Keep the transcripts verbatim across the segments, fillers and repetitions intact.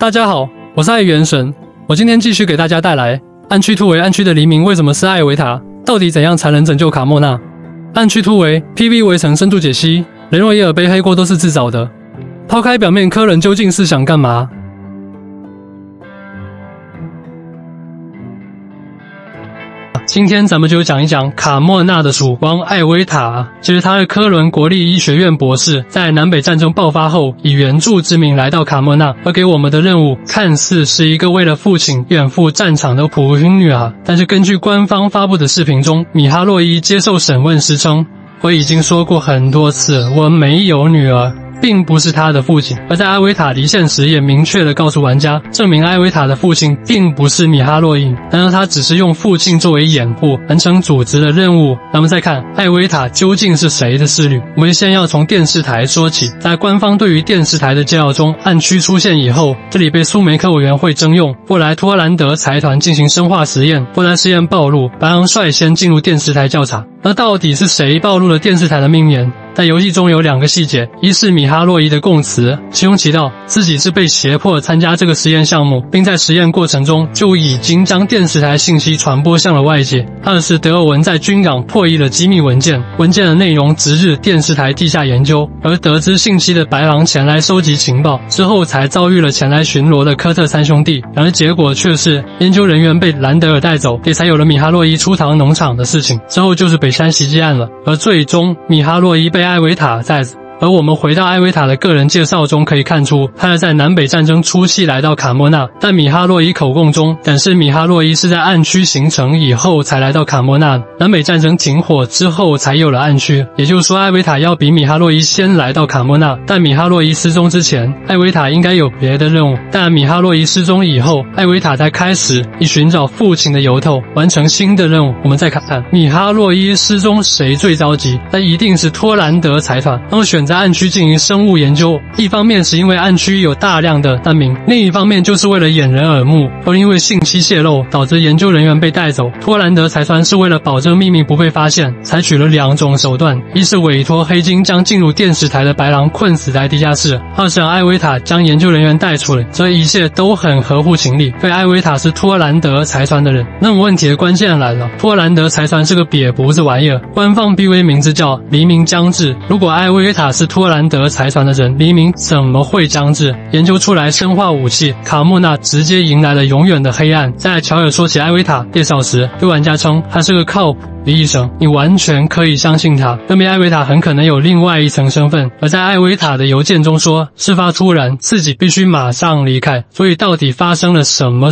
大家好，我是爱元神，我今天继续给大家带来《暗区突围》。暗区的黎明为什么是艾维塔？到底怎样才能拯救卡莫娜？暗区突围 P V 围城深度解析，雷诺耶尔背黑锅都是自找的。抛开表面，科人究竟是想干嘛？今天咱们就讲一讲卡莫娜的曙光艾维塔，其实她是科伦国立医学院博士，在南北战争爆发后，以援助之名来到卡莫娜，而给我们的任务看似是一个为了父亲远赴战场的普通女孩。但是根据官方发布的视频中，米哈洛伊接受审问时称：“我已经说过很多次，我没有女儿。”并不是他的父亲，而在艾维塔离线时也明确的告诉玩家，证明艾维塔的父亲并不是米哈洛伊，然而他只是用父亲作为掩护，完成组织的任务。咱们再看艾维塔究竟是谁的势力？我们先要从电视台说起，在官方对于电视台的介绍中，暗区出现以后，这里被苏梅克委员会征用，布莱托兰德财团进行生化实验，布莱实验暴露，白昂率先进入电视台调查。那到底是谁暴露了电视台的秘密？在游戏中有两个细节，一是米哈洛伊的供词，其中提到自己是被胁迫参加这个实验项目，并在实验过程中就已经将电视台信息传播向了外界；二是德尔文在军港破译了机密文件，文件的内容直指电视台地下研究，而得知信息的白狼前来收集情报之后，才遭遇了前来巡逻的科特三兄弟，然而结果却是研究人员被兰德尔带走，也才有了米哈洛伊出逃农场的事情，之后就是北山袭击案了，而最终米哈洛伊被艾维塔在。而我们回到艾维塔的个人介绍中可以看出，他是在南北战争初期来到卡莫纳，但米哈洛伊口供中但是米哈洛伊是在暗区形成以后才来到卡莫纳，南北战争停火之后才有了暗区，也就是说艾维塔要比米哈洛伊先来到卡莫纳，但米哈洛伊失踪之前，艾维塔应该有别的任务，但米哈洛伊失踪以后，艾维塔才开始以寻找父亲的由头完成新的任务。我们再看看米哈洛伊失踪谁最着急，那一定是托兰德财团，当选择在暗区进行生物研究，一方面是因为暗区有大量的难民，另一方面就是为了掩人耳目，而因为信息泄露导致研究人员被带走。托兰德财团是为了保证秘密不被发现，采取了两种手段，一是委托黑金将进入电视台的白狼困死在地下室，二是让艾维塔将研究人员带出来，这一切都很合乎情理，对艾维塔是托兰德财团的人。那么问题的关键来了，托兰德财团是个瘪犊子玩意儿，官方 B V 名字叫黎明将至，如果艾维塔是是托兰德财团的人，黎明怎么会将至？研究出来生化武器，卡莫娜直接迎来了永远的黑暗。在乔尔说起艾维塔介绍时，对玩家称他是个靠谱的医生，你完全可以相信他。证明艾维塔很可能有另外一层身份。而在艾维塔的邮件中说，事发突然，自己必须马上离开。所以到底发生了什么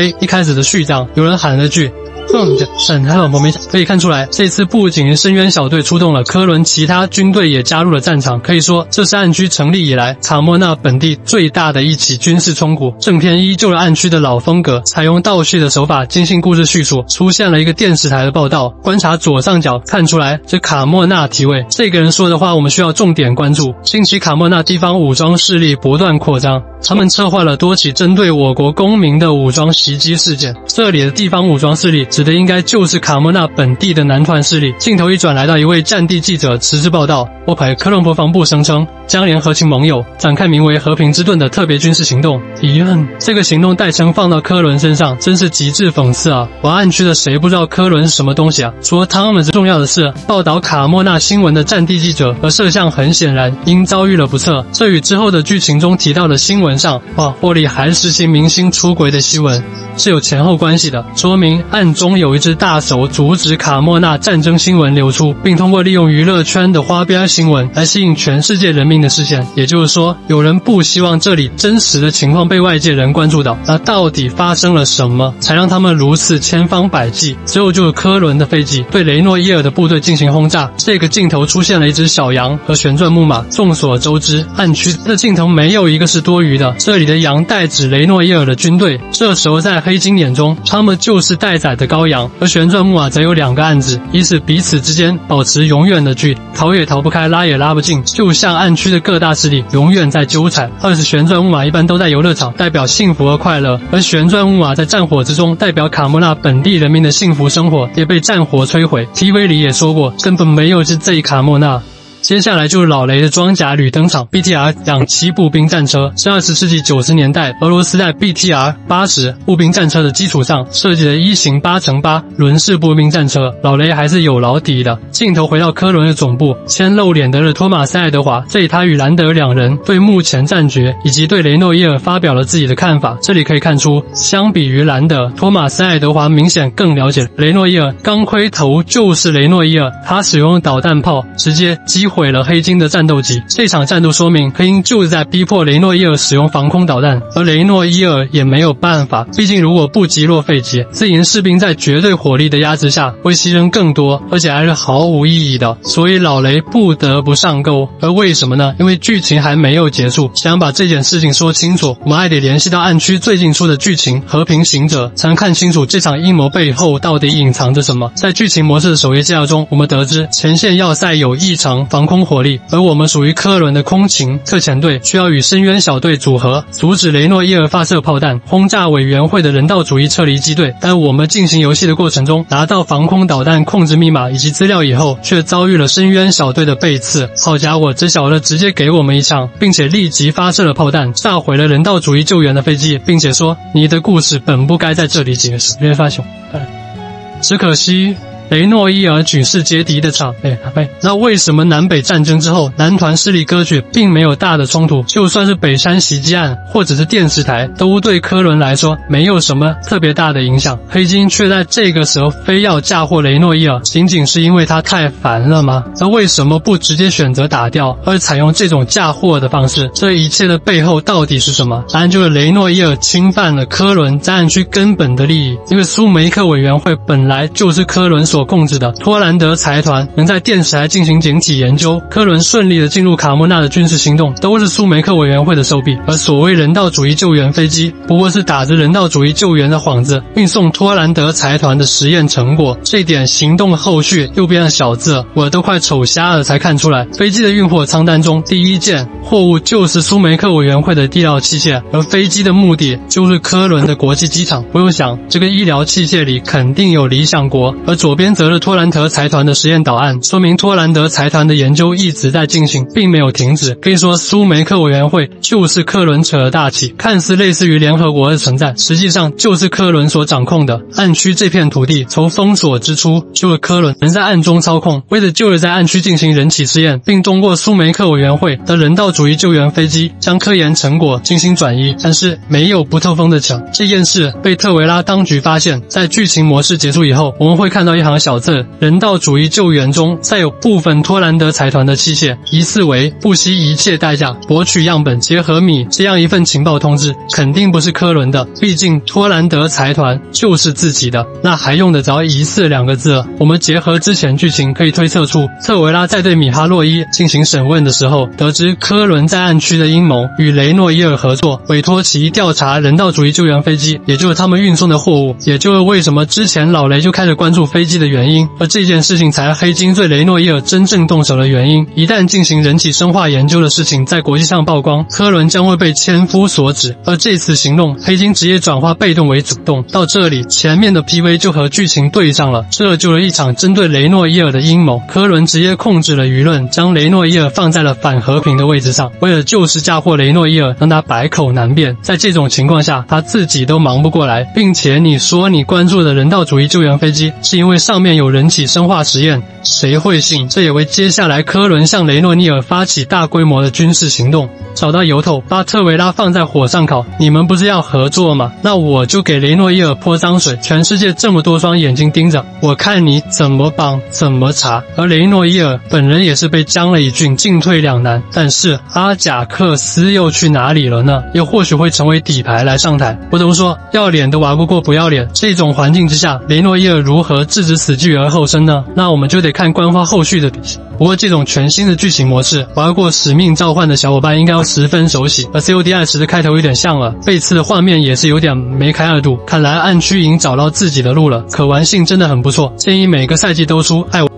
？A 一开始的序章，有人喊了句哼，很还有我没想。可以看出来，这次不仅深渊小队出动了，科伦其他军队也加入了战场。可以说，这是暗区成立以来卡莫纳本地最大的一起军事冲突。正片依旧了暗区的老风格，采用倒叙的手法，精心故事叙述。出现了一个电视台的报道，观察左上角看出来，这卡莫纳提位。这个人说的话，我们需要重点关注。近期卡莫纳地方武装势力不断扩张，他们策划了多起针对我国公民的武装袭击事件。这里的地方武装势力。指的应该就是卡莫纳本地的男团势力。镜头一转，来到一位战地记者持续报道，沃牌科隆伯防部声称将联合其盟友展开名为“和平之盾”的特别军事行动。咦、嗯，这个行动代称放到科伦身上，真是极致讽刺啊！华岸区的谁不知道科伦是什么东西啊？除了他们，重要的是报道卡莫纳新闻的战地记者和摄像很显然因遭遇了不测，这与之后的剧情中提到的新闻上，哇，获利韩时期明星出轨的新闻是有前后关系的，说明暗中有一只大手阻止卡莫纳战争新闻流出，并通过利用娱乐圈的花边新闻来吸引全世界人民的视线。也就是说，有人不希望这里真实的情况被外界人关注到。那到底发生了什么，才让他们如此千方百计？最后就是科伦的飞机对雷诺耶尔的部队进行轰炸。这个镜头出现了一只小羊和旋转木马。众所周知，暗区的镜头没有一个是多余的。这里的羊代指雷诺耶尔的军队。这时候在黑金眼中，他们就是待宰的羔羊，而旋转木马则有两个案子，以使彼此之间保持永远的距离，逃也逃不开，拉也拉不进，就像暗区的各大势力永远在纠缠。二是旋转木马一般都在游乐场，代表幸福和快乐，而旋转木马在战火之中，代表卡莫纳本地人民的幸福生活也被战火摧毁。T V 里也说过，根本没有是这卡莫纳。接下来就是老雷的装甲旅登场 ，B T R 两栖步兵战车是二十世纪九十年代俄罗斯在 B T R 八十 步兵战车的基础上设计的一型 八乘八 轮式步兵战车。老雷还是有老底的。镜头回到科伦的总部，先露脸的是托马斯·爱德华，这里他与兰德两人对目前战局以及对雷诺耶尔发表了自己的看法。这里可以看出，相比于兰德，托马斯·爱德华明显更了解雷诺耶尔。钢盔头就是雷诺耶尔，他使用导弹炮直接击毁。毁了黑金的战斗机。这场战斗说明黑鹰就是在逼迫雷诺伊尔使用防空导弹，而雷诺伊尔也没有办法，毕竟如果不击落飞机，自营士兵在绝对火力的压制下会牺牲更多，而且还是毫无意义的，所以老雷不得不上钩。而为什么呢？因为剧情还没有结束，想把这件事情说清楚，我们还得联系到暗区最近出的剧情《和平行者》，才能看清楚这场阴谋背后到底隐藏着什么。在剧情模式的首页介绍中，我们得知前线要塞有异常防空火力，而我们属于科伦的空勤特遣队需要与深渊小队组合，阻止雷诺伊尔发射炮弹，轰炸委员会的人道主义撤离机队。但我们进行游戏的过程中，拿到防空导弹控制密码以及资料以后，却遭遇了深渊小队的背刺。好家伙，这小子直接给我们一枪，并且立即发射了炮弹，炸毁了人道主义救援的飞机，并且说你的故事本不该在这里结束。别发熊，只可惜雷诺伊尔举世皆敌的场，哎，哎，那为什么南北战争之后，男团势力割据，并没有大的冲突？就算是北山袭击案，或者是电视台，都对科伦来说没有什么特别大的影响。黑金却在这个时候非要嫁祸雷诺伊尔，仅仅是因为他太烦了吗？那为什么不直接选择打掉，而采用这种嫁祸的方式？这一切的背后到底是什么？答案就是雷诺伊尔侵犯了科伦在暗区根本的利益，因为苏梅克委员会本来就是科伦所所控制的。托兰德财团能在电视台进行整体研究，科伦顺利的进入卡莫纳的军事行动，都是苏梅克委员会的手笔。而所谓人道主义救援飞机，不过是打着人道主义救援的幌子，运送托兰德财团的实验成果。这点行动后续右边的小字，我都快丑瞎了才看出来。飞机的运货仓单中，第一件货物就是苏梅克委员会的医疗器械，而飞机的目的就是科伦的国际机场。不用想，这个医疗器械里肯定有理想国。而左边。则是托兰德财团的实验导案，说明托兰德财团的研究一直在进行，并没有停止。可以说苏梅克委员会就是科伦扯的大旗，看似类似于联合国的存在，实际上就是科伦所掌控的。暗区这片土地从封锁之初就是科伦人在暗中操控，为的就是在暗区进行人体试验，并通过苏梅克委员会的人道主义救援飞机将科研成果进行转移。但是没有不透风的墙，这件事被特维拉当局发现。在剧情模式结束以后，我们会看到一行小字，人道主义救援中载有部分托兰德财团的器械，疑似为不惜一切代价博取样本结合米。这样一份情报通知肯定不是科伦的，毕竟托兰德财团就是自己的，那还用得着疑似两个字？我们结合之前剧情可以推测出，特维拉在对米哈洛伊进行审问的时候，得知科伦在暗区的阴谋与雷诺伊尔合作，委托其调查人道主义救援飞机，也就是他们运送的货物。也就是为什么之前老雷就开始关注飞机的原因，而这件事情才黑金对雷诺伊尔真正动手的原因。一旦进行人体生化研究的事情在国际上曝光，科伦将会被千夫所指。而这次行动，黑金直接转化被动为主动。到这里，前面的 P V 就和剧情对上了，这就是一场针对雷诺伊尔的阴谋。科伦直接控制了舆论，将雷诺伊尔放在了反和平的位置上，为了就是嫁祸雷诺伊尔，让他百口难辩。在这种情况下，他自己都忙不过来，并且你说你关注的人道主义救援飞机是因为上面有人体生化实验，谁会信？这也为接下来科伦向雷诺伊尔发起大规模的军事行动找到由头，把特维拉放在火上烤。你们不是要合作吗？那我就给雷诺伊尔泼脏水，全世界这么多双眼睛盯着，我看你怎么绑怎么查。而雷诺伊尔本人也是被将了一军，进退两难。但是阿贾克斯又去哪里了呢？又或许会成为底牌来上台。不得不说，要脸都玩不过不要脸。这种环境之下，雷诺伊尔如何置之死地而后生呢？那我们就得看官方后续的笔记。不过这种全新的剧情模式，玩过《使命召唤》的小伙伴应该要十分熟悉。而 C O D 二十 的开头有点像了，背刺的画面也是有点梅开二度。看来暗区营找到自己的路了，可玩性真的很不错，建议每个赛季都出。爱我。